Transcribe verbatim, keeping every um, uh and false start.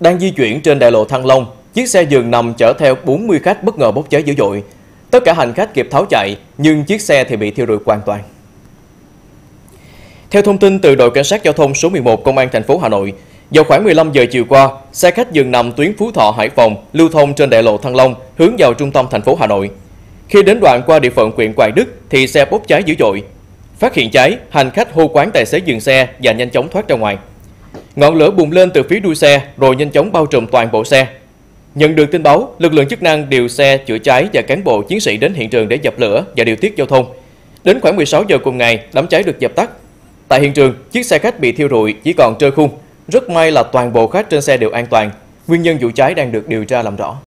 Đang di chuyển trên đại lộ Thăng Long, chiếc xe giường nằm chở theo bốn mươi khách bất ngờ bốc cháy dữ dội. Tất cả hành khách kịp tháo chạy, nhưng chiếc xe thì bị thiêu rụi hoàn toàn. Theo thông tin từ đội cảnh sát giao thông số mười một Công an thành phố Hà Nội, vào khoảng mười lăm giờ chiều qua, xe khách giường nằm tuyến Phú Thọ Hải Phòng lưu thông trên đại lộ Thăng Long hướng vào trung tâm thành phố Hà Nội. Khi đến đoạn qua địa phận huyện Hoài Đức thì xe bốc cháy dữ dội. Phát hiện cháy, hành khách hô hoán tài xế dừng xe và nhanh chóng thoát ra ngoài. Ngọn lửa bùng lên từ phía đuôi xe rồi nhanh chóng bao trùm toàn bộ xe. Nhận được tin báo, lực lượng chức năng điều xe chữa cháy và cán bộ chiến sĩ đến hiện trường để dập lửa và điều tiết giao thông. Đến khoảng mười sáu giờ cùng ngày, đám cháy được dập tắt. Tại hiện trường, chiếc xe khách bị thiêu rụi chỉ còn trơ khung. Rất may là toàn bộ khách trên xe đều an toàn. Nguyên nhân vụ cháy đang được điều tra làm rõ.